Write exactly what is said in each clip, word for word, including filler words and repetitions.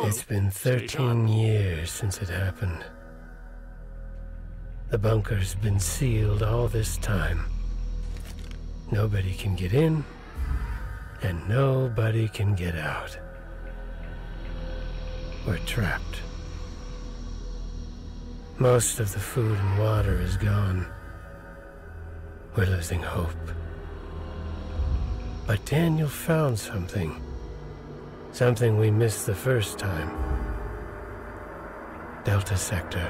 It's been thirteen years since it happened. The bunker's been sealed all this time. Nobody can get in, and nobody can get out. We're trapped. Most of the food and water is gone. We're losing hope. But Daniel found something. Something we missed the first time. Delta Sector.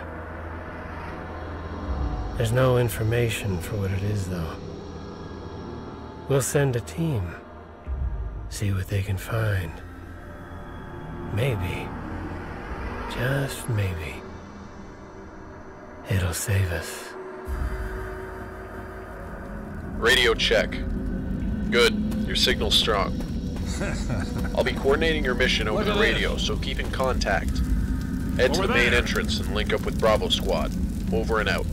There's no information for what it is, though. We'll send a team. See what they can find. Maybe, just maybe, it'll save us. Radio check. Good. Your signal's strong. I'll be coordinating your mission over the radio, so keep in contact. Head to the main entrance and link up with Bravo Squad. Over and out.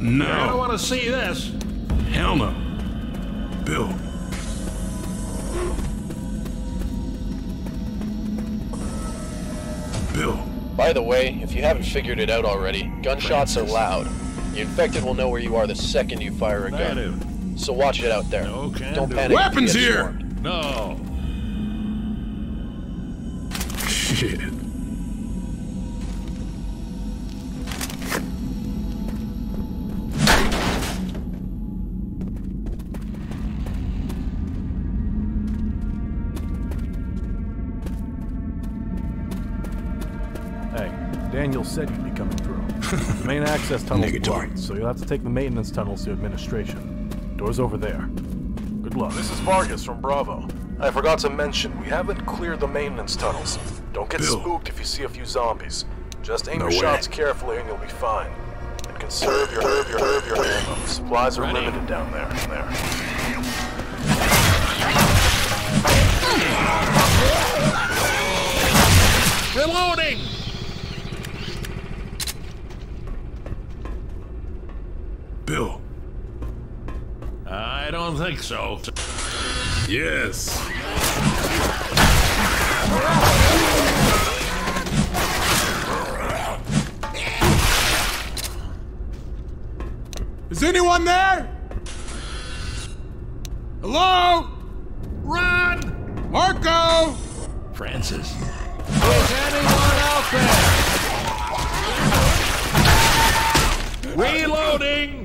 No. I don't want to see this. Hell no. Bill. Bill. By the way, if you haven't figured it out already, gunshots Francis. are loud. The infected will know where you are the second you fire a gun. So watch it out there. No, don't do. panic. Weapons here! Swarmed. No. Shit. Daniel said you'd be coming through. The main access tunnel's blocked, so you'll have to take the maintenance tunnels to administration. Door's over there. Good luck. This is Vargas from Bravo. I forgot to mention, we haven't cleared the maintenance tunnels. Don't get Bill. spooked if you see a few zombies. Just aim no your way. shots carefully and you'll be fine. And conserve your herb, your herb, your herb. Supplies are Ready. limited down there. there. Reloading! Bill. I don't think so. Yes. Is anyone there? Hello? Run! Marco! Francis. Is anyone out there? Reloading! Reloading!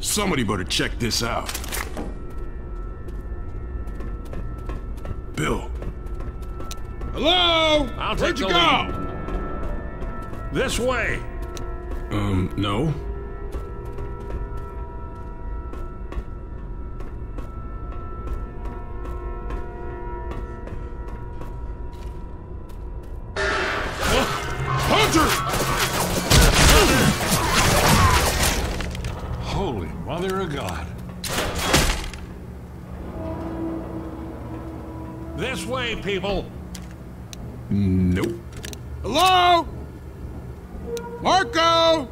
Somebody better check this out. Bill. Hello? I'll Where'd take you go? Lead. This way. Um, no. People. Nope. Hello? Marco?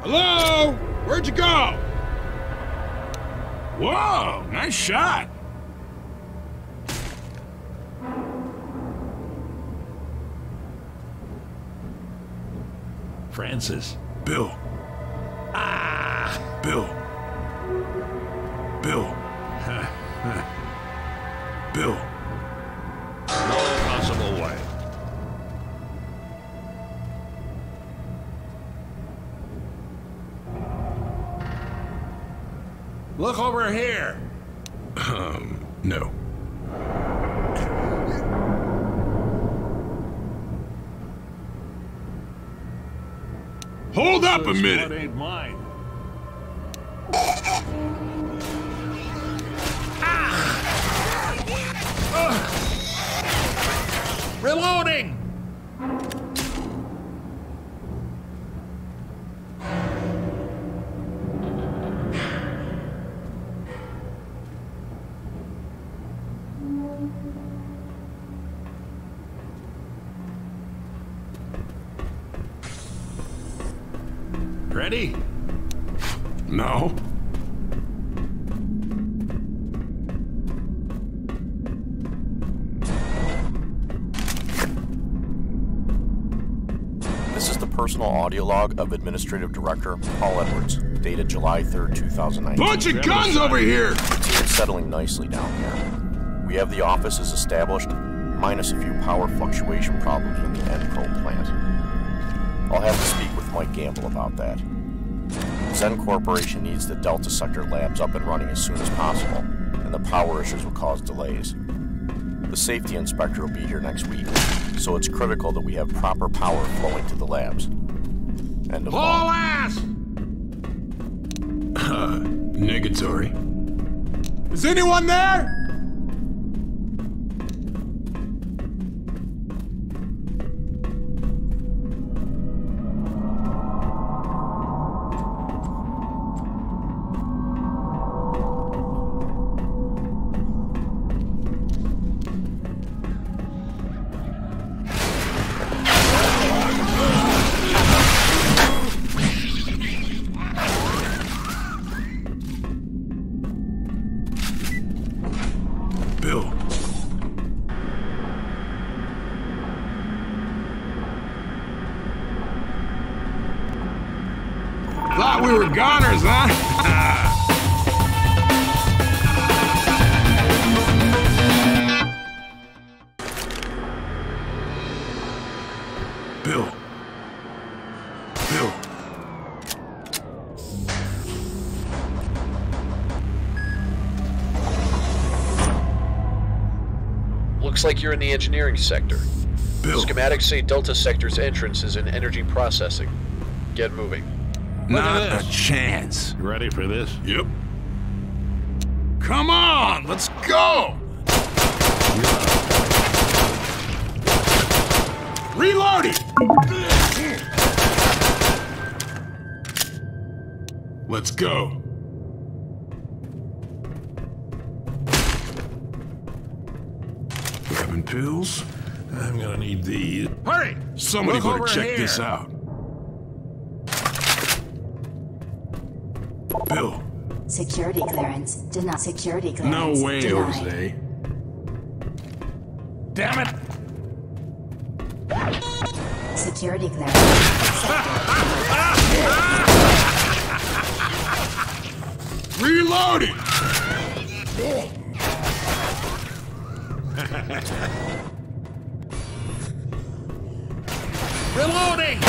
Hello? Where'd you go? Whoa, nice shot. Francis. Bill. Ah! Bill. Bill. Huh. Huh. Bill. No possible way. Look over here. Um, no. Hold up a minute. That ain't mine. Ah! Uh. Reloading. Ready? No. This is the personal audio log of Administrative Director Paul Edwards, dated July third, two thousand nineteen. Bunch of guns over here! It's settling nicely down here. We have the offices established, minus a few power fluctuation problems in the N P R O plant. I'll have to speak with Mike Gamble about that. Zen Corporation needs the Delta Sector labs up and running as soon as possible, and the power issues will cause delays. The safety inspector will be here next week, so it's critical that we have proper power flowing to the labs. End of all. Whole ass! Uh, negatory. Is anyone there? Looks like you're in the engineering sector. Bill. Schematics say Delta Sector's entrance is in energy processing. Get moving. Not a chance. You ready for this? Yep. Come on, let's go! Yeah. Reloading! Let's go. Pills? I'm gonna need these. Hurry! Somebody better check this out. Bill. Security clearance. Deny security clearance. No way, denied. Jose. Damn it! Security clearance. Reloading! Bill. Reloading!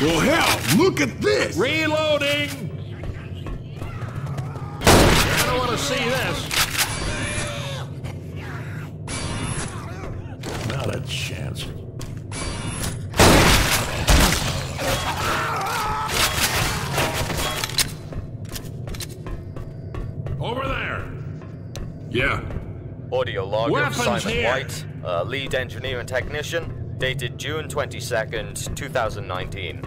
Well, hell, look at this! Reloading! I don't want to see this. Not a chance. Yeah. Audio log of Simon here. White, uh, lead engineer and technician, dated June twenty-second, two thousand nineteen.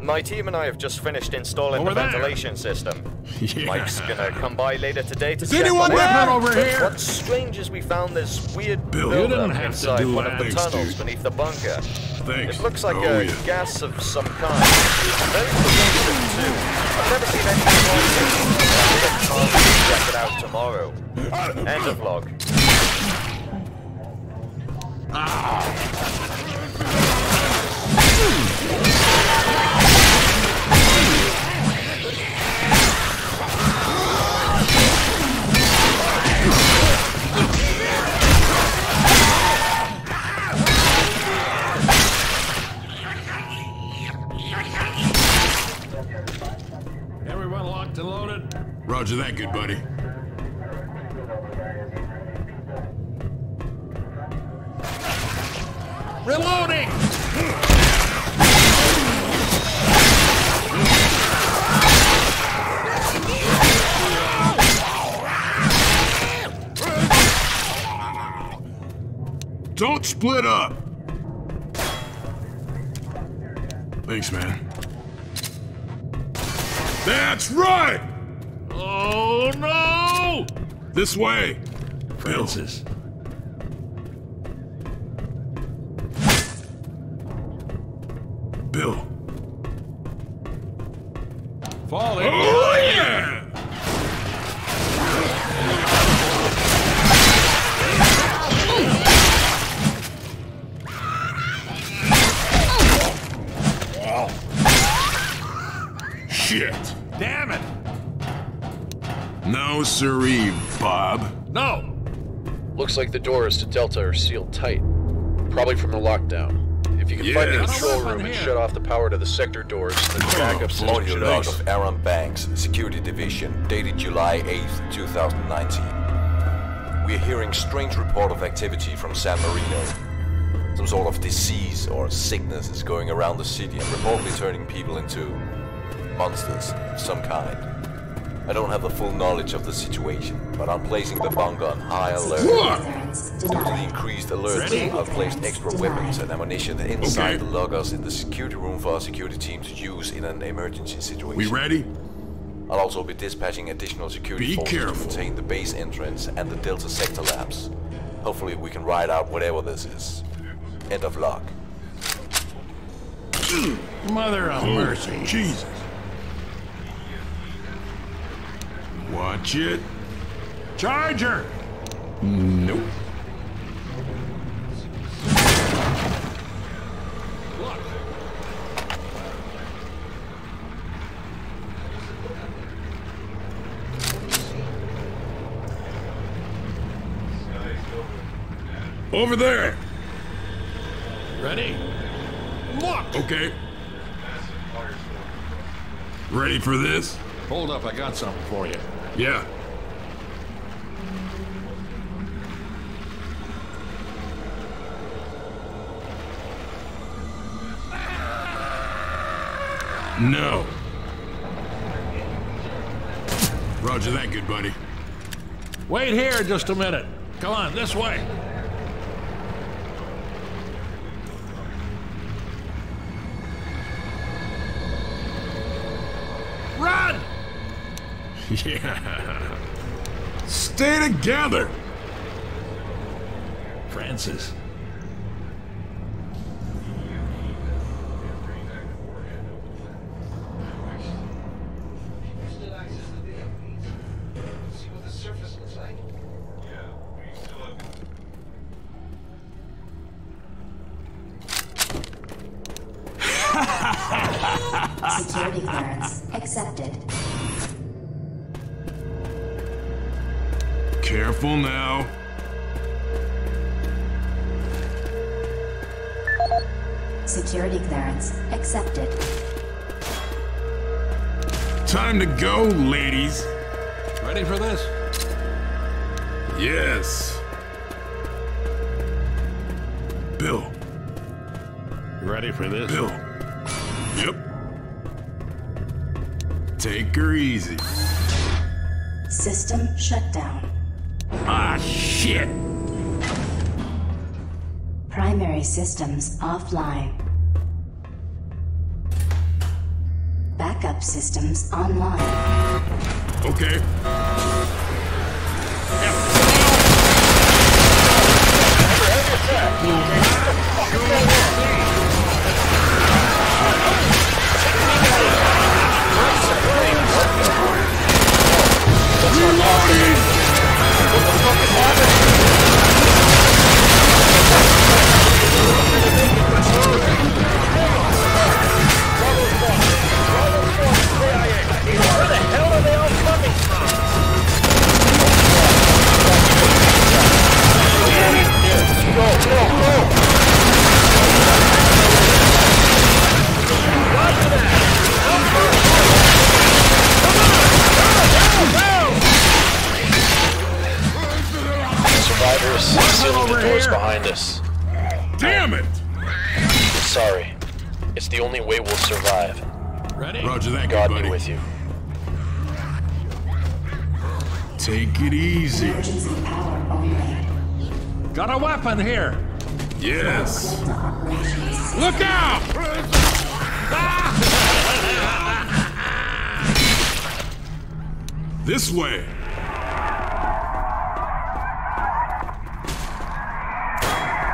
My team and I have just finished installing over the there. ventilation system. Yeah. Mike's gonna come by later today to Is check anyone there? Over but here. What's strange is we found this weird Bill, buildup inside one of the tunnels dude. beneath the bunker. Thanks. It looks like oh, a yeah. gas of some kind. Very polluted too. I've never seen anything like this. I'll let Carlos check it out tomorrow. End of vlog. Ah. Roger that, good buddy. Reloading! Don't split up! Thanks, man. That's right! Oh no! This way, Francis. Bill. Bill. Fall in. Oh yeah! Shit! Damn it! No siree, Bob. No! Looks like the doors to Delta are sealed tight. Probably from the lockdown. If you can yeah, find the control room and shut off the power to the sector doors, the backup system should Audio log of Aaron Banks, Security Division, dated July eighth, two thousand nineteen. We're hearing strange report of activity from San Marino. Some sort of disease or sickness is going around the city and reportedly turning people into monsters of some kind. I don't have the full knowledge of the situation, but I'm placing the bunker on high alert. Due to the increased alert, I've placed extra weapons and ammunition inside okay. the lockers in the security room for our security team to use in an emergency situation. We ready? I'll also be dispatching additional security be forces careful. to contain the base entrance and the Delta Sector labs. Hopefully we can ride out whatever this is. End of lock. Mother of oh, mercy. Jesus. Watch it. Charger! Nope. Over there! Ready? Look! Okay. Ready for this? Hold up, I got something for you. Yeah. No. Roger that, good buddy. Wait here just a minute. Come on, this way. Run! Yeah. Stay together, Francis. Security clearance accepted. Careful now. Security clearance accepted. Time to go, ladies. Ready for this? Yes. Bill. Ready for this? Bill. Yep. Take her easy. System shutdown. Ah, shit! Primary systems offline. Backup systems online. Okay. Yeah. Damn it! Sorry. It's the only way we'll survive. Ready? Roger that, God be with you. Take it easy. Got a weapon here. Yes. Look out! This way.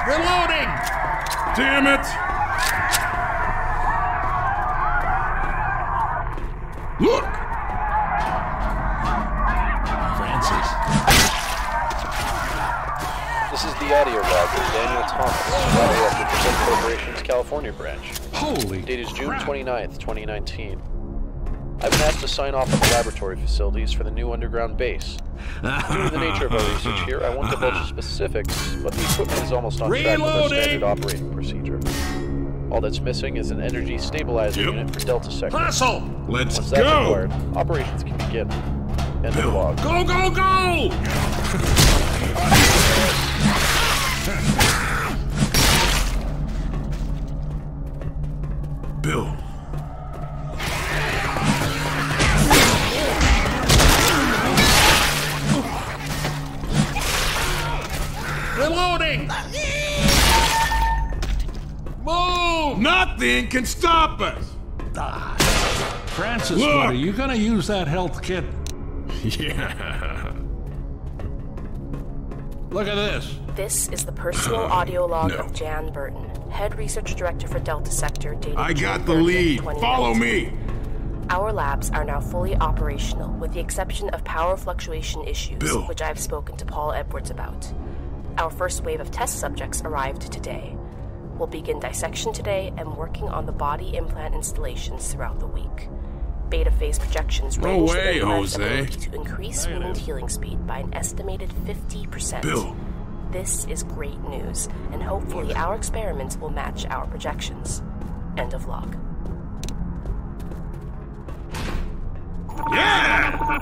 Reloading. Damn it! Look. This is the audio log from Daniel Thomas, audio of the Zen Corporation's California branch. Holy Date is June twenty-ninth, twenty nineteen. I've been asked to sign off on the laboratory facilities for the new underground base. Due to the nature of our research here, I won't divulge specifics, but the equipment is almost on track with our standard operating procedure. All that's missing is an energy stabilizer yep. unit for Delta Sector. Hustle! Let's Once that's go! Acquired, operations can begin. End Bill. Of log. Go, go, go! Bill. Reloading! Move! Nothing can stop us! Ah. Francis, look. What, are you gonna use that health kit? Yeah. Look at this. This is the personal audio log no. of Jan Burton, head research director for Delta Sector, dated I got the lead. Follow me. Our labs are now fully operational, with the exception of power fluctuation issues, Bill. Which I've spoken to Paul Edwards about. Our first wave of test subjects arrived today. We'll begin dissection today and working on the body implant installations throughout the week. Beta phase projections range the implant's ability to increase wound healing speed by an estimated fifty percent. Bill. This is great news, and hopefully Look. Our experiments will match our projections. End of log. Yeah!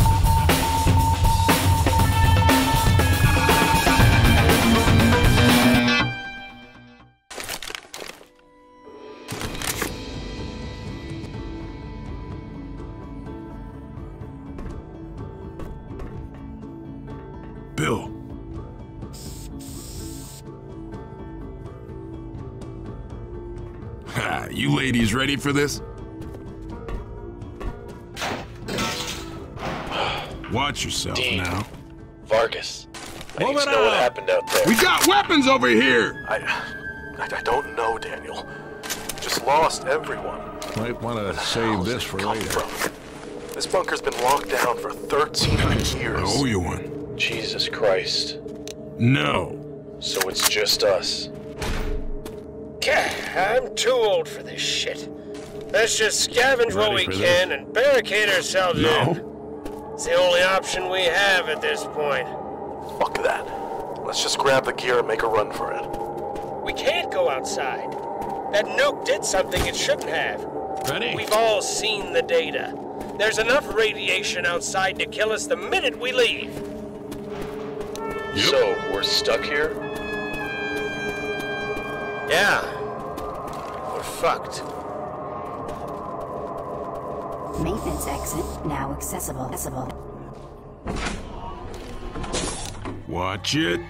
Bill. Ha, you ladies ready for this? Watch yourself Dean. Now. Vargas, I need to know what happened out there. We got weapons over here! I, I, I don't know, Daniel. Just lost everyone. Might want to save this for later. From? This bunker's been locked down for thirteen years. I owe you one. Jesus Christ. No. So it's just us. I'm too old for this shit. Let's just scavenge what we can and barricade ourselves in. It's the only option we have at this point. Fuck that. Let's just grab the gear and make a run for it. We can't go outside. That nuke did something it shouldn't have. Ready? We've all seen the data. There's enough radiation outside to kill us the minute we leave. Yep. So, we're stuck here? Yeah. We're fucked. Maintenance exit now accessible. accessible. Watch it.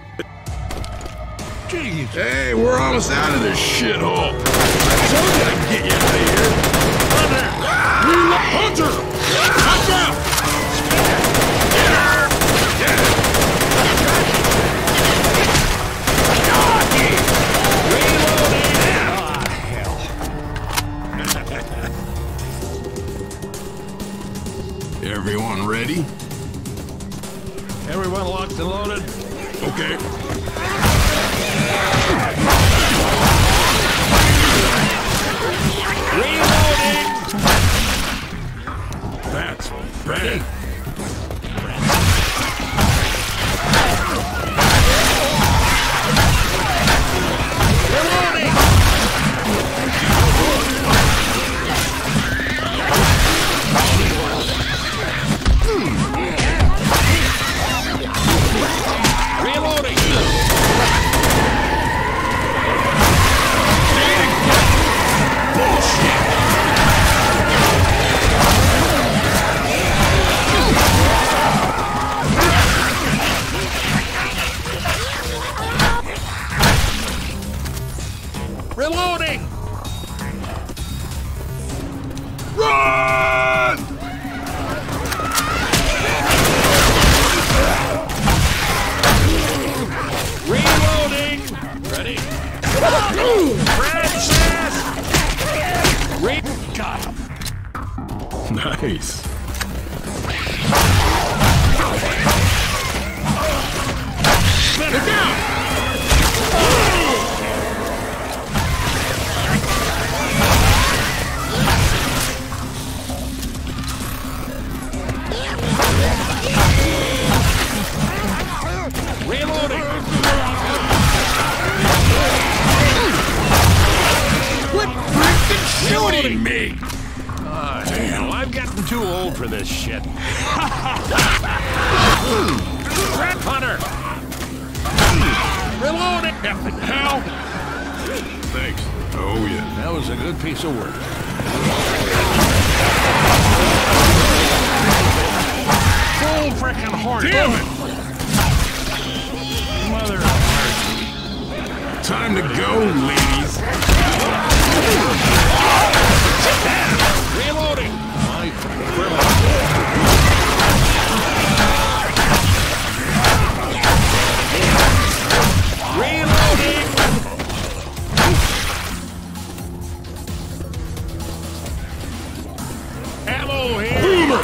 Jeez. Hey, we're almost out of this shithole. I told you I'd get you out of here. Hunter! Ah! Hunter! Ah! Hunter! Get her! Get her! Everyone ready? Everyone locked and loaded? Okay. Reloading! That's bad. Reloading! Run! Reloading! Ready? Francis! Re Got him! Nice! Better down! Reloading! Quit freaking shooting me! Oh, damn, well, I've gotten too old for this shit. Rat Hunter! Reloading! Effing hell! Thanks. Oh, yeah. That was a good piece of work. Full frickin' horn! Damn it! Time to go, ladies. Reloading. Reloading. Ammo here. Boomer.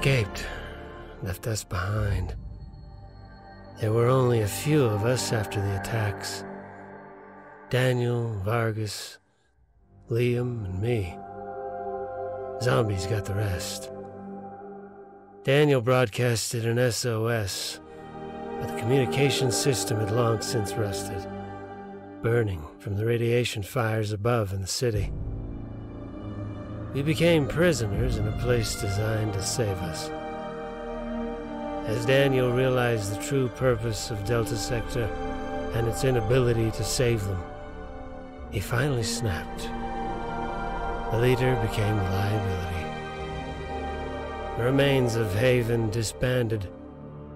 Escaped, left us behind. There were only a few of us after the attacks. Daniel, Vargas, Liam, and me. Zombies got the rest. Daniel broadcasted an S O S, but the communications system had long since rusted, burning from the radiation fires above in the city. We became prisoners in a place designed to save us. As Daniel realized the true purpose of Delta Sector and its inability to save them, he finally snapped. The leader became a liability. The remains of Haven disbanded,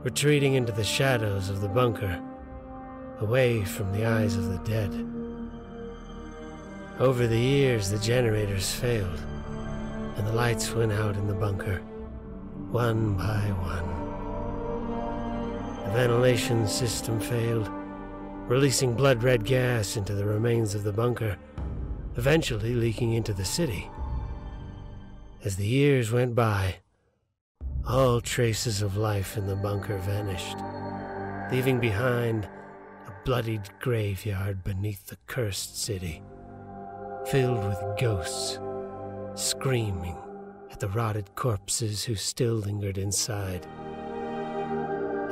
retreating into the shadows of the bunker, away from the eyes of the dead. Over the years, the generators failed, and the lights went out in the bunker, one by one. The ventilation system failed, releasing blood-red gas into the remains of the bunker, eventually leaking into the city. As the years went by, All traces of life in the bunker vanished, leaving behind a bloodied graveyard beneath the cursed city, filled with ghosts, screaming at the rotted corpses who still lingered inside.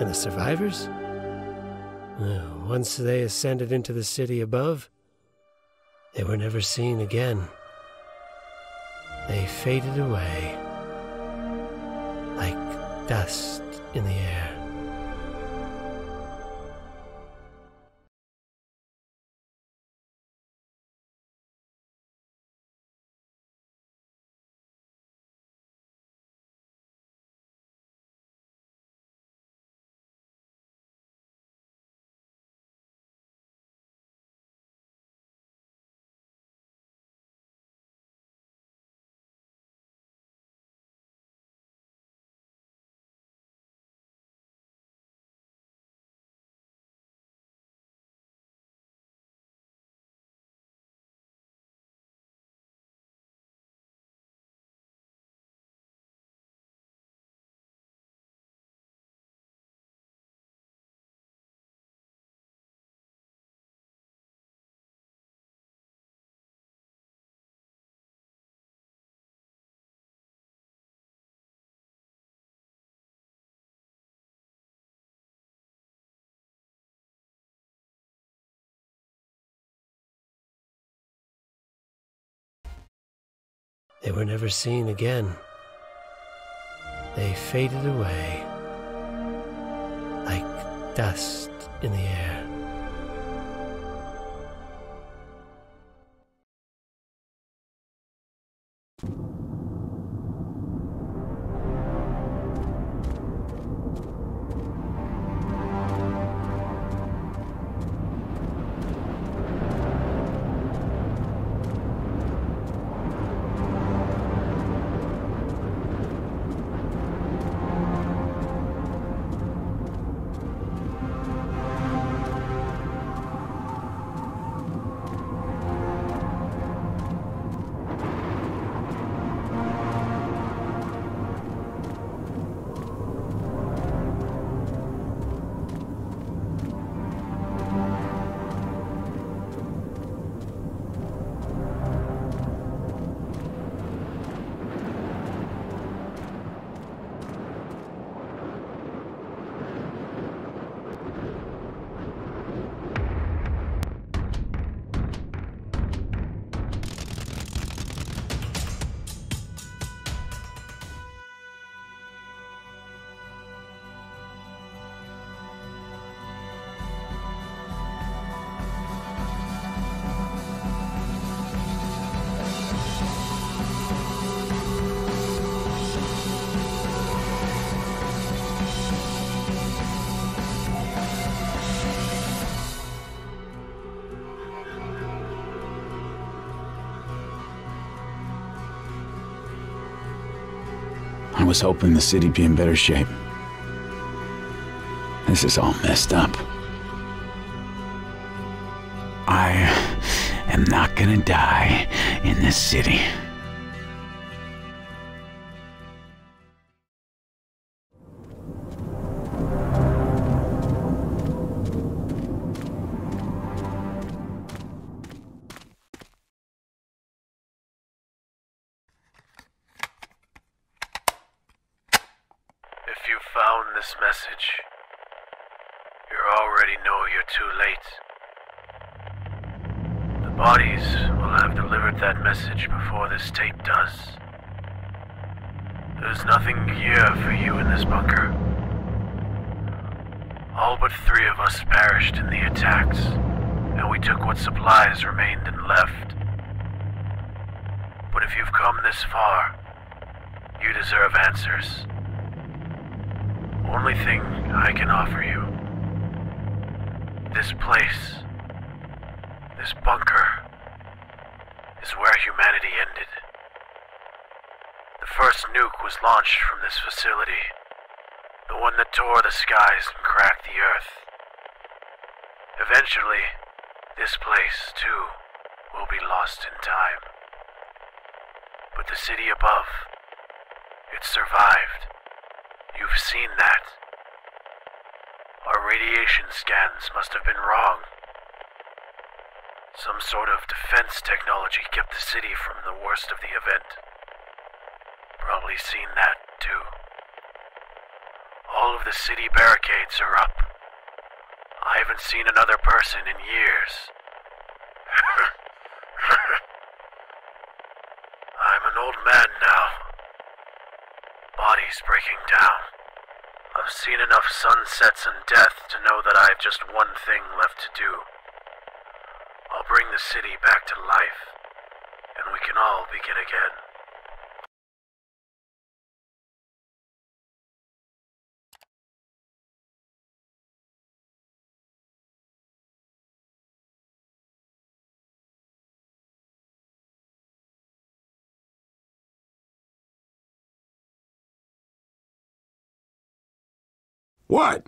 And the survivors? Well, once they ascended into the city above, they were never seen again. They faded away like dust in the air. They were never seen again. They faded away like dust in the air. I was hoping the city'd be in better shape. This is all messed up. I am not gonna die in this city. Remained and left. But if you've come this far, you deserve answers. Only thing I can offer you. This place, this bunker, is where humanity ended. The first nuke was launched from this facility, the one that tore the skies and cracked the earth. Eventually, this place, too, will be lost in time. But the city above, it survived, You've seen that. Our radiation scans must have been wrong. Some sort of defense technology kept the city from the worst of the event. Probably seen that, too. All of the city barricades are up. I haven't seen another person in years. I'm an old man now. Body's breaking down. I've seen enough sunsets and death to know that I've just one thing left to do. I'll bring the city back to life, and we can all begin again. What?